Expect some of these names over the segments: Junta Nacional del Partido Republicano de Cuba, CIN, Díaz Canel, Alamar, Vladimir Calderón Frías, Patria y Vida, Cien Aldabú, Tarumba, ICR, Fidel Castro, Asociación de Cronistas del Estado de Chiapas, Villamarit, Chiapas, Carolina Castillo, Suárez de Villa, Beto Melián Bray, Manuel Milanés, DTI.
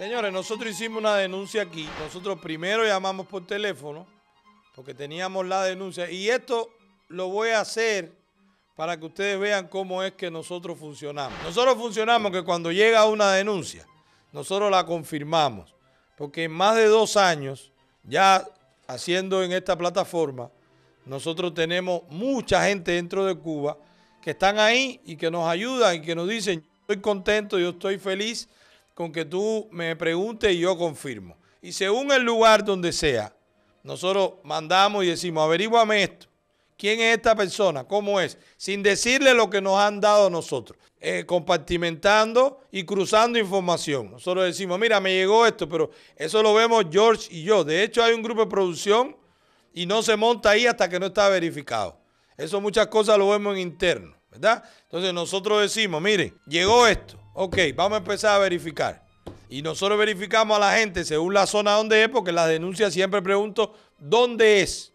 Señores, nosotros hicimos una denuncia aquí. Nosotros primero llamamos por teléfono porque teníamos la denuncia. Y esto lo voy a hacer para que ustedes vean cómo es que nosotros funcionamos. Nosotros funcionamos que cuando llega una denuncia, nosotros la confirmamos. Porque en más de 2 años, ya haciendo en esta plataforma, nosotros tenemos mucha gente dentro de Cuba que están ahí y que nos ayudan y que nos dicen, yo estoy contento, yo estoy feliz con que tú me preguntes y yo confirmo. Y según el lugar donde sea, nosotros mandamos y decimos, averíguame esto. ¿Quién es esta persona? ¿Cómo es? Sin decirle lo que nos han dado a nosotros. Compartimentando y cruzando información. Nosotros decimos, mira, me llegó esto, pero eso lo vemos George y yo. De hecho, hay un grupo de producción y no se monta ahí hasta que no está verificado. Eso muchas cosas lo vemos en interno, ¿verdad? Entonces nosotros decimos, miren, llegó esto. Ok, vamos a empezar a verificar. Y nosotros verificamos a la gente según la zona donde es, porque en las denuncias siempre pregunto dónde es.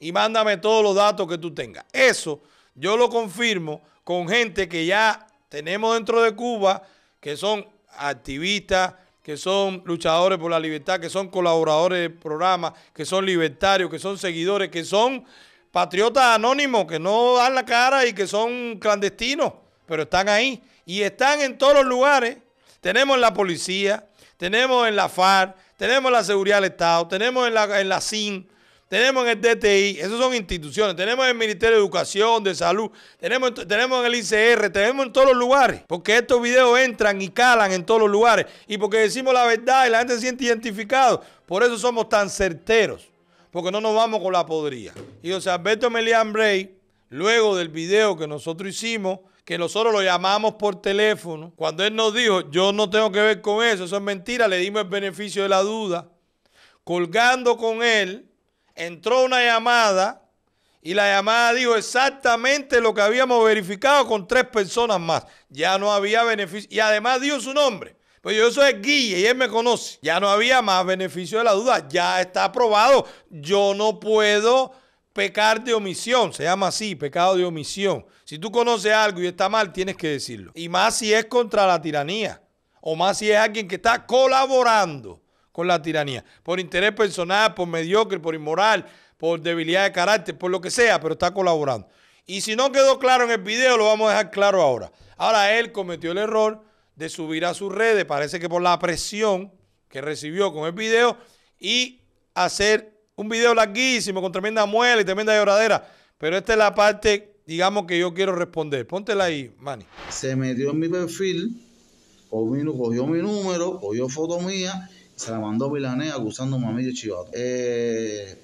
Y mándame todos los datos que tú tengas. Eso yo lo confirmo con gente que ya tenemos dentro de Cuba, que son activistas, que son luchadores por la libertad, que son colaboradores del programa, que son libertarios, que son seguidores, que son patriotas anónimos, que no dan la cara y que son clandestinos, pero están ahí. Y están en todos los lugares. Tenemos en la policía, tenemos en la FARC, tenemos en la Seguridad del Estado, tenemos en la CIN, tenemos en el DTI, esas son instituciones, tenemos en el Ministerio de Educación, de Salud, tenemos en el ICR, tenemos en todos los lugares, porque estos videos entran y calan en todos los lugares, y porque decimos la verdad y la gente se siente identificado, por eso somos tan certeros, porque no nos vamos con la podrida. Y o sea, Beto Melián Bray, luego del video que nosotros hicimos, que nosotros lo llamamos por teléfono, cuando él nos dijo, yo no tengo que ver con eso es mentira, le dimos el beneficio de la duda, colgando con él, entró una llamada y la llamada dijo exactamente lo que habíamos verificado con 3 personas más. Ya no había beneficio. Y además dio su nombre. Pues yo soy Guille y él me conoce. Ya no había más beneficio de la duda. Ya está aprobado. Yo no puedo pecar de omisión. Se llama así, pecado de omisión. Si tú conoces algo y está mal, tienes que decirlo. Y más si es contra la tiranía. O más si es alguien que está colaborando con la tiranía, por interés personal, por mediocre, por inmoral, por debilidad de carácter, por lo que sea, pero está colaborando. Y si no quedó claro en el video, lo vamos a dejar claro ahora. Ahora, él cometió el error de subir a sus redes, parece que por la presión que recibió con el video, y hacer un video larguísimo con tremenda muela y tremenda lloradera. Pero esta es la parte, digamos, que yo quiero responder. Póntela ahí, Manny. Se metió en mi perfil, cogió mi número, cogió foto mía, se la mandó Milanés acusándome a mí de chivatón.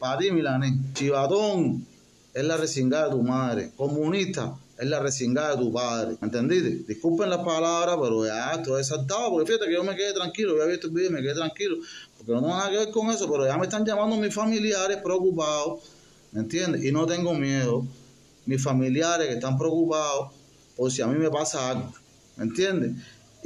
Para ti, Milanés, chivatón es la rezingada de tu madre. Comunista es la rezingada de tu padre. ¿Entendiste? Disculpen las palabras, pero ya estoy exaltado. Porque fíjate que yo me quedé tranquilo. Yo había visto el video y me quedé tranquilo. Porque no tengo nada que ver con eso. Pero ya me están llamando mis familiares preocupados. ¿Me entiendes? Y no tengo miedo. Mis familiares que están preocupados por si a mí me pasa algo. ¿Me entiendes?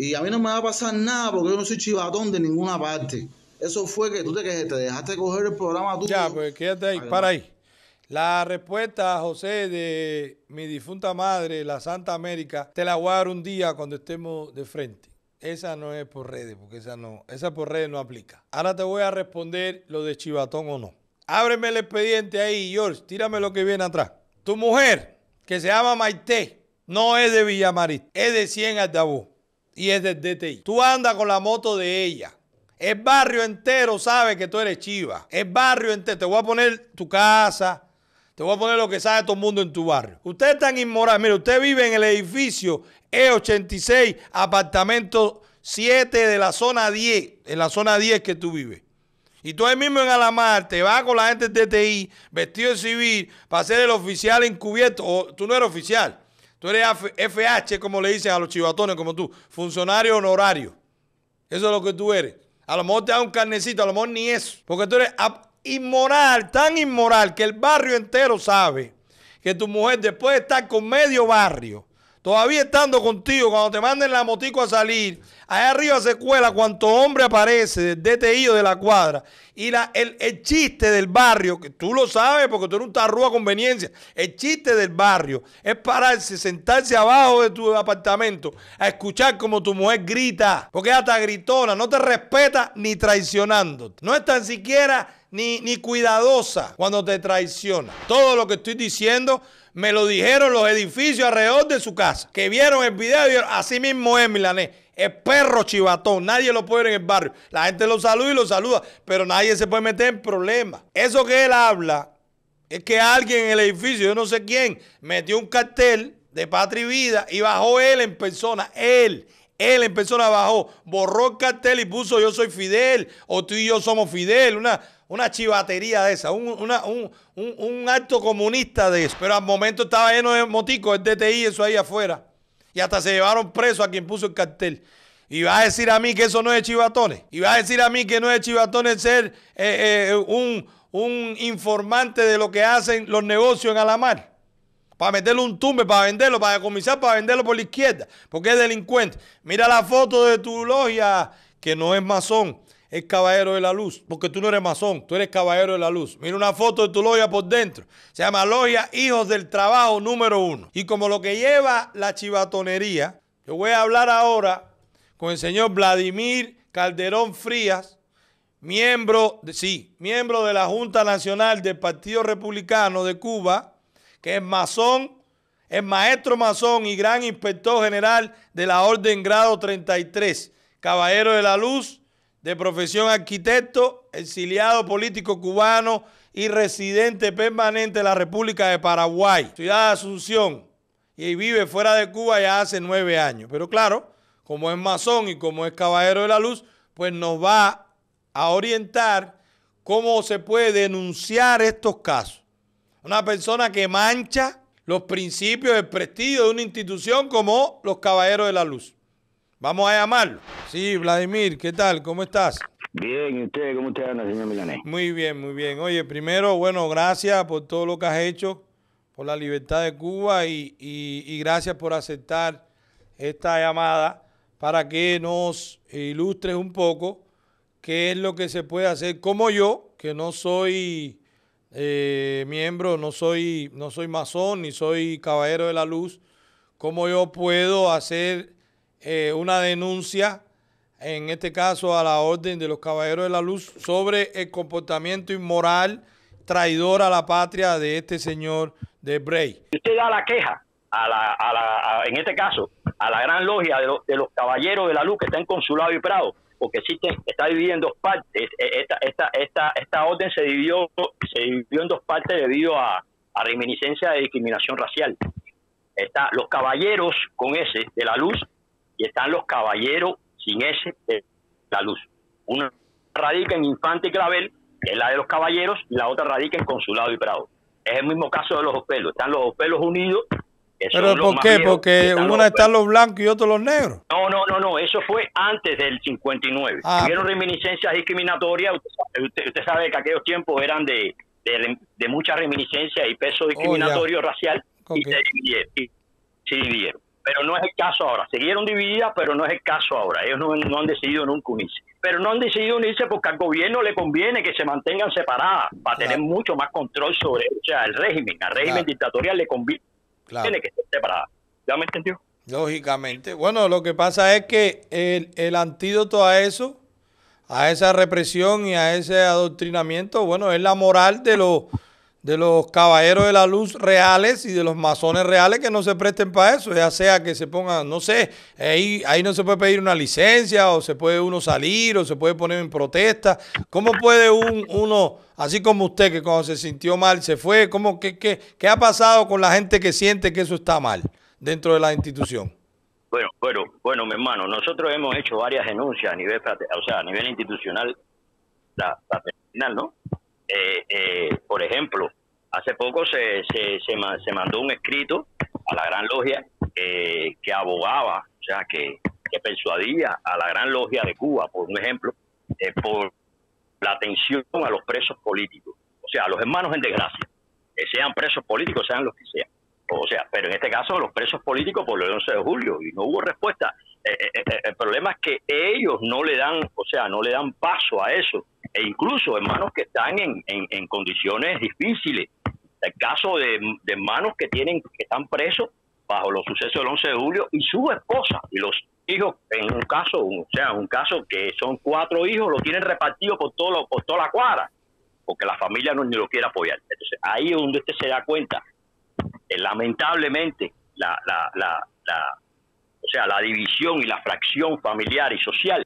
Y a mí no me va a pasar nada porque yo no soy chivatón de ninguna parte. Eso fue que tú te dejaste coger el programa tú. Ya, pues quédate ahí, para ahí. La respuesta, José, de mi difunta madre, la Santa América, te la voy a dar un día cuando estemos de frente. Esa no es por redes, porque esa por redes no aplica. Ahora te voy a responder lo de chivatón o no. Ábreme el expediente ahí, George, tírame lo que viene atrás. Tu mujer, que se llama Maite, no es de Villamarit, es de Cien Aldabú. Y es del DTI. Tú andas con la moto de ella. El barrio entero sabe que tú eres chiva. El barrio entero. Te voy a poner tu casa. Te voy a poner lo que sabe todo el mundo en tu barrio. Usted es tan inmoral. Mire, usted vive en el edificio E86, apartamento 7 de la zona 10. En la zona 10 que tú vives. Y tú ahí mismo en Alamar te vas con la gente del DTI, vestido de civil, para ser el oficial encubierto. O, tú no eres oficial. Tú eres FH, como le dicen a los chivatones como tú, funcionario honorario. Eso es lo que tú eres. A lo mejor te da un carnecito, a lo mejor ni eso. Porque tú eres inmoral, tan inmoral que el barrio entero sabe que tu mujer, después de estar con medio barrio, Todavía estando contigo, cuando te manden la motico a salir, allá arriba se cuela cuanto hombre aparece del DTI o de la cuadra. Y el chiste del barrio, que tú lo sabes porque tú eres un tarrúa a conveniencia, el chiste del barrio es pararse, sentarse abajo de tu apartamento a escuchar como tu mujer grita, porque ella está gritona, no te respeta ni traicionándote. No es tan siquiera ni cuidadosa cuando te traiciona. Todo lo que estoy diciendo me lo dijeron los edificios alrededor de su casa, que vieron el video y dijeron, así mismo es Milanés, es perro chivatón, nadie lo puede ver en el barrio. La gente lo saluda y lo saluda, pero nadie se puede meter en problemas. Eso que él habla es que alguien en el edificio, yo no sé quién, metió un cartel de Patria y Vida y bajó él en persona, él en persona bajó, borró el cartel y puso yo soy Fidel, o tú y yo somos Fidel, una chivatería de esa, un acto comunista de eso. Pero al momento estaba lleno de moticos, el DTI, eso ahí afuera. Y hasta se llevaron preso a quien puso el cartel. Y vas a decir a mí que eso no es chivatones. Y vas a decir a mí que no es chivatones ser un informante de lo que hacen los negocios en Alamar. Para meterle un tumbe, para venderlo, para decomisar, para venderlo por la izquierda. Porque es delincuente. Mira la foto de tu logia, que no es masón. Es caballero de la luz, porque tú no eres masón, tú eres caballero de la luz. Mira una foto de tu logia por dentro, se llama logia Hijos del Trabajo número 1. Y como lo que lleva la chivatonería, yo voy a hablar ahora con el señor Vladimir Calderón Frías, miembro de la Junta Nacional del Partido Republicano de Cuba, que es masón, es maestro masón y gran inspector general de la Orden Grado 33, caballero de la luz, de profesión arquitecto, exiliado político cubano y residente permanente de la República de Paraguay, ciudad de Asunción, y vive fuera de Cuba ya hace 9 años. Pero claro, como es masón y como es caballero de la luz, pues nos va a orientar cómo se puede denunciar estos casos. Una persona que mancha los principios del prestigio de una institución como los caballeros de la luz. Vamos a llamarlo. Sí, Vladimir, ¿qué tal? ¿Cómo estás? Bien, ¿y usted? ¿Cómo usted anda, señor Milanés? Muy bien, muy bien. Oye, primero, bueno, gracias por todo lo que has hecho, por la libertad de Cuba y gracias por aceptar esta llamada para que nos ilustres un poco qué es lo que se puede hacer. Como yo, que no soy miembro, no soy masón, ni soy caballero de la luz, cómo yo puedo hacer una denuncia, en este caso a la Orden de los Caballeros de la Luz, sobre el comportamiento inmoral, traidor a la patria de este señor de Bray. Usted da la queja, en este caso, a la gran logia de los Caballeros de la Luz que está en Consulado y Prado, porque existe, está dividida en 2 partes. Esta orden se dividió en 2 partes debido a reminiscencia de discriminación racial. Está los Caballeros con S de la Luz, y están los caballeros sin S de la luz. Una radica en Infante y Clavel, que es la de los caballeros, y la otra radica en Consulado y Prado. Es el mismo caso de los opelos. Están los opelos unidos. ¿Pero por qué? Porque uno están los blancos y otro los negros. No. Eso fue antes del 59. Tuvieron reminiscencias discriminatorias. Usted sabe que aquellos tiempos eran de mucha reminiscencia y peso discriminatorio racial. Okay. Y se dividieron. Pero no es el caso ahora. Siguieron divididas, pero no es el caso ahora. Ellos no han decidido nunca unirse. Pero no han decidido unirse porque al gobierno le conviene que se mantengan separadas para tener mucho más control sobre, o sea, el régimen. Al régimen dictatorial le conviene que esté separada. ¿Ya me entendió? Lógicamente. Bueno, lo que pasa es que el antídoto a eso, a esa represión y a ese adoctrinamiento, bueno, es la moral de los caballeros de la luz reales y de los masones reales que no se presten para eso, ya sea que se pongan, no sé, ahí no se puede pedir una licencia, o se puede uno salir, o se puede poner en protesta. ¿Cómo puede uno, así como usted, que cuando se sintió mal se fue, ¿qué ha pasado con la gente que siente que eso está mal dentro de la institución? Bueno, mi hermano, nosotros hemos hecho varias denuncias a nivel institucional, fraternal, ¿no? Por ejemplo, hace poco se mandó un escrito a la Gran Logia que abogaba, o sea, que persuadía a la Gran Logia de Cuba, por un ejemplo, por la atención a los presos políticos, o sea, a los hermanos en desgracia, que sean presos políticos, sean los que sean. O sea, pero en este caso los presos políticos por el 11 de julio y no hubo respuesta. El problema es que ellos no le dan, o sea, no le dan paso a eso. E incluso hermanos que están en condiciones difíciles. El caso de hermanos que tienen, que están presos bajo los sucesos del 11 de julio y su esposa y los hijos, en un caso, o sea, un caso que son 4 hijos, lo tienen repartido por toda la cuadra, porque la familia no ni lo quiere apoyar. Entonces, ahí es donde usted se da cuenta, lamentablemente, la división y la fracción familiar y social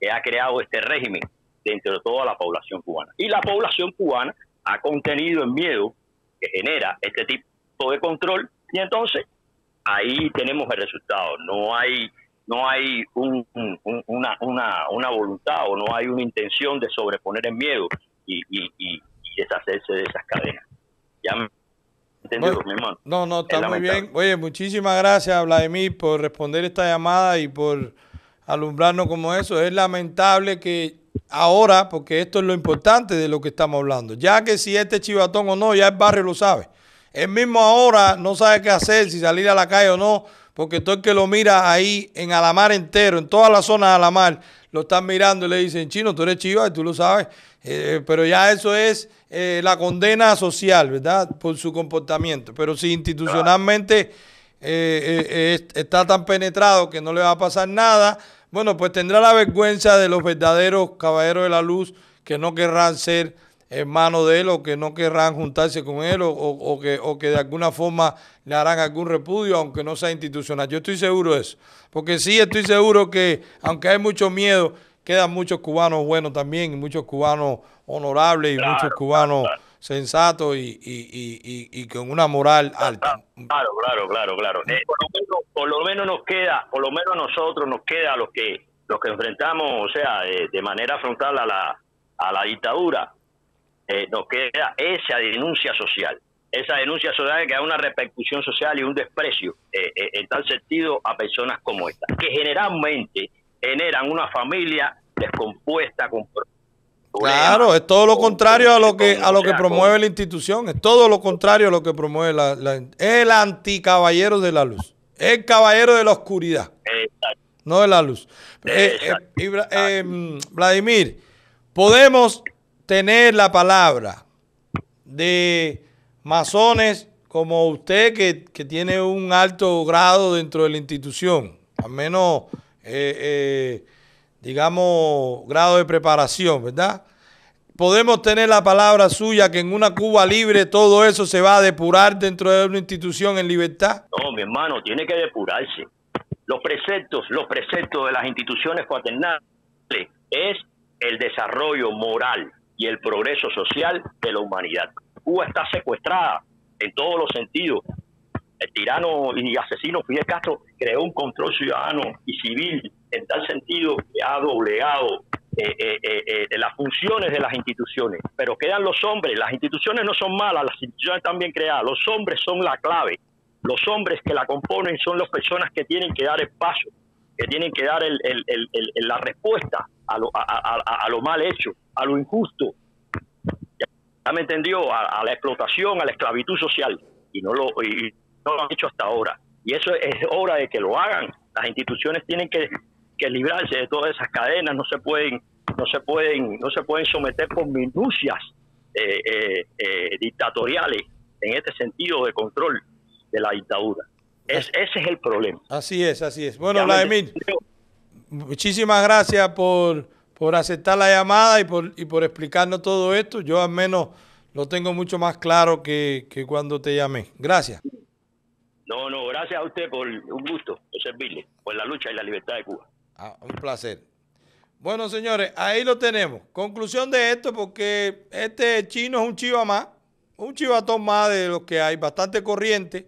que ha creado este régimen dentro de toda la población cubana. Y la población cubana ha contenido el miedo que genera este tipo de control, y entonces ahí tenemos el resultado. No hay una voluntad o no hay una intención de sobreponer el miedo y deshacerse de esas cadenas. Ya me entendido, mi hermano. No, no, está muy bien. Oye, muchísimas gracias, Vladimir, por responder esta llamada y por alumbrarnos como eso. Es lamentable que ahora, porque esto es lo importante de lo que estamos hablando, ya que si este chivatón o no, ya el barrio lo sabe. Él mismo ahora no sabe qué hacer, si salir a la calle o no, porque todo el que lo mira ahí en Alamar entero, en todas las zonas de Alamar, lo están mirando y le dicen, chino, tú eres chiva y tú lo sabes. Pero ya eso es la condena social, ¿verdad? Por su comportamiento. Pero si institucionalmente está tan penetrado que no le va a pasar nada, bueno, pues tendrá la vergüenza de los verdaderos caballeros de la luz que no querrán ser hermanos de él o que no querrán juntarse con él o que de alguna forma le harán algún repudio, aunque no sea institucional. Yo estoy seguro de eso, porque sí estoy seguro que aunque hay mucho miedo, quedan muchos cubanos buenos también, y muchos cubanos honorables y claro, muchos cubanos sensatos y con una moral alta. Claro. Por lo menos nos queda, por lo menos nosotros nos queda los que enfrentamos, o sea, de manera frontal a la dictadura, nos queda esa denuncia social. Esa denuncia social que da una repercusión social y un desprecio en tal sentido a personas como esta, que generalmente generan una familia descompuesta con Claro, es todo lo contrario a lo que promueve la institución, es todo lo contrario a lo que promueve el anticaballero de la luz, el caballero de la oscuridad, exacto, no de la luz. Vladimir, podemos tener la palabra de masones como usted que tiene un alto grado dentro de la institución, al menos digamos, grado de preparación, ¿verdad? Podemos tener la palabra suya que en una Cuba libre todo eso se va a depurar dentro de una institución en libertad. No, mi hermano, tiene que depurarse. Los preceptos de las instituciones fraternales es el desarrollo moral y el progreso social de la humanidad. Cuba está secuestrada en todos los sentidos. El tirano y asesino Fidel Castro creó un control ciudadano y civil en tal sentido que ha doblegado las funciones de las instituciones. Pero quedan los hombres. Las instituciones no son malas, las instituciones están bien creadas. Los hombres son la clave. Los hombres que la componen son las personas que tienen que dar el paso, que tienen que dar la respuesta a lo mal hecho, a lo injusto. Ya me entendió, a la explotación, a la esclavitud social. Y no lo han hecho hasta ahora. Y eso es hora de que lo hagan. Las instituciones tienen que librarse de todas esas cadenas. No se pueden someter por minucias dictatoriales en este sentido de control de la dictadura. Ese es el problema. Así es. Bueno, Vladimir, muchísimas gracias por aceptar la llamada y por explicarnos todo esto. Yo al menos lo tengo mucho más claro que cuando te llamé. Gracias. No, gracias a usted, por un gusto de servirle, por la lucha y la libertad de Cuba. Un placer. Bueno, señores, ahí lo tenemos. Conclusión de esto, porque este chino es un chiva más, un chivatón más de los que hay, bastante corriente,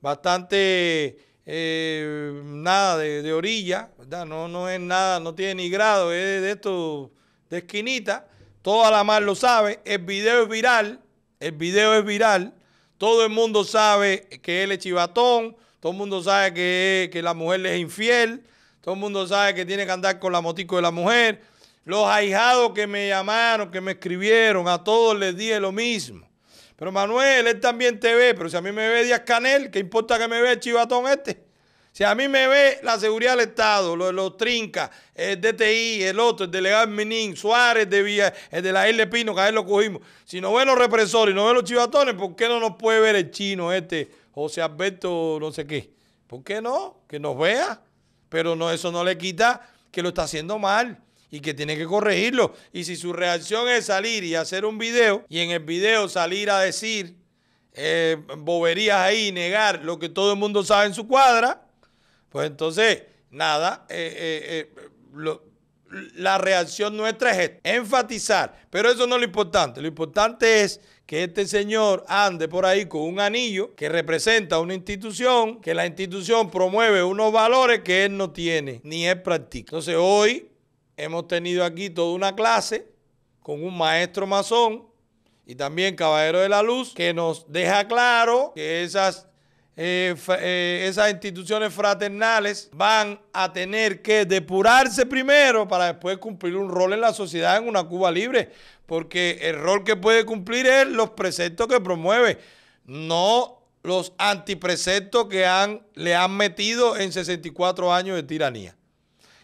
bastante nada de orilla, ¿verdad? No es nada, no tiene ni grado, es de esto de esquinita, toda la mar lo sabe, el video es viral, todo el mundo sabe que él es chivatón, todo el mundo sabe que la mujer le es infiel, todo el mundo sabe que tiene que andar con la motico de la mujer. Los ahijados que me llamaron, que me escribieron, a todos les dije lo mismo. Pero Manuel, él también te ve, pero si a mí me ve Díaz Canel, ¿qué importa que me vea el chivatón este? Si a mí me ve la seguridad del Estado, los Trinca, el DTI, el otro, el delegado Minin, Suárez de Villa, el de la Isla Pino, que a él lo cogimos. Si no ve los represores y no ve los chivatones, ¿por qué no nos puede ver el chino este, José Alberto, no sé qué? ¿Por qué no? Que nos vea. Pero no, eso no le quita que lo está haciendo mal y que tiene que corregirlo. Y si su reacción es salir y hacer un video, y en el video salir a decir boberías ahí, negar lo que todo el mundo sabe en su cuadra, pues entonces, nada, la reacción nuestra es esta, enfatizar. Pero eso no es lo importante. Lo importante es que este señor ande por ahí con un anillo que representa una institución, que la institución promueve unos valores que él no tiene, ni él practica. Entonces hoy hemos tenido aquí toda una clase con un maestro masón y también caballero de la luz que nos deja claro que esas instituciones fraternales van a tener que depurarse primero para después cumplir un rol en la sociedad en una Cuba libre, porque el rol que puede cumplir es los preceptos que promueve, no los antipreceptos que le han metido en 64 años de tiranía.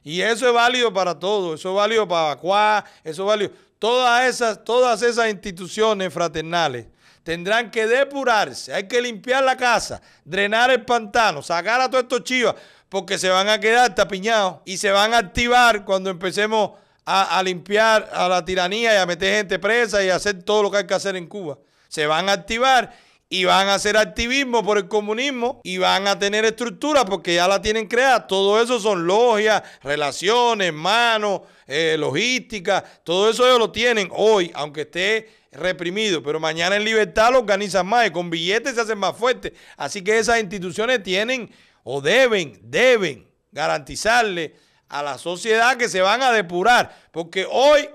Y eso es válido para todo, eso es válido para Cuba, eso es válido. Todas esas instituciones fraternales tendrán que depurarse, hay que limpiar la casa, drenar el pantano, sacar a todos estos chivas, porque se van a quedar tapiñados y se van a activar cuando empecemos a limpiar a la tiranía y a meter gente presa y a hacer todo lo que hay que hacer en Cuba. Se van a activar y van a hacer activismo por el comunismo y van a tener estructura porque ya la tienen creada. Todo eso son logias, relaciones, manos, logística, todo eso ellos lo tienen hoy, aunque esté reprimido, pero mañana en libertad lo organizan más y con billetes se hacen más fuertes. Así que esas instituciones tienen o deben garantizarle a la sociedad que se van a depurar, porque hoy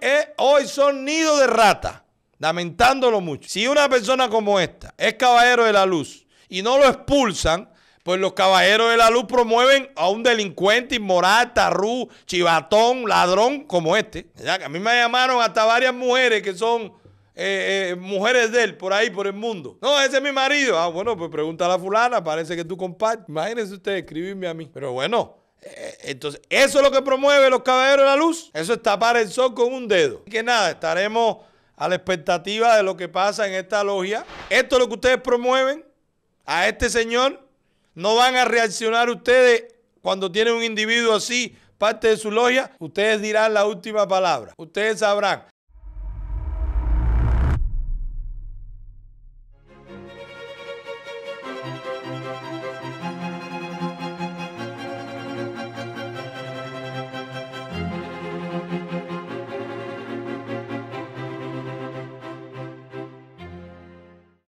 son nidos de rata, lamentándolo mucho. Si una persona como esta es caballero de la luz y no lo expulsan, pues los caballeros de la luz promueven a un delincuente inmoral, tarrú, chivatón, ladrón como este. ¿Verdad? A mí me llamaron hasta varias mujeres que son mujeres de él, por ahí, por el mundo. No, ese es mi marido. Ah, bueno, pues pregunta a la fulana, parece que tú compartes. Imagínense ustedes escribirme a mí. Pero bueno, entonces, eso es lo que promueve los caballeros de la luz. Eso es tapar el sol con un dedo. Así que nada, estaremos a la expectativa de lo que pasa en esta logia. Esto es lo que ustedes promueven a este señor. No van a reaccionar ustedes cuando tienen un individuo así, parte de su logia. Ustedes dirán la última palabra. Ustedes sabrán.